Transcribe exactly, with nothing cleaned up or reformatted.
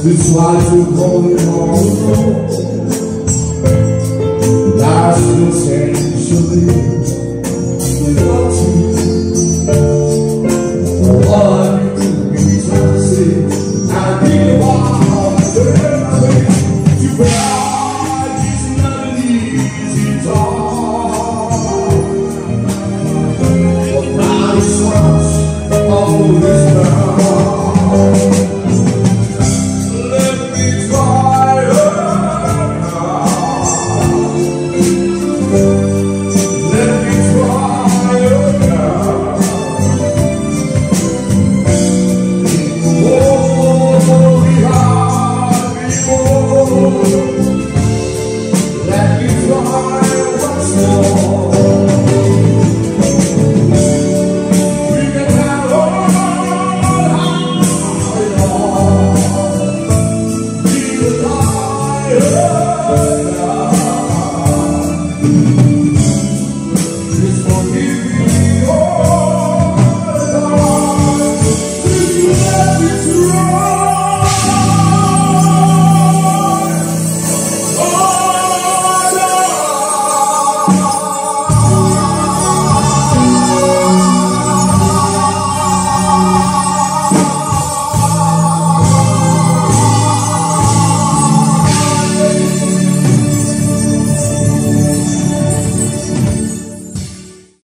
This life is going on. Life's essentially without you. For all you can be,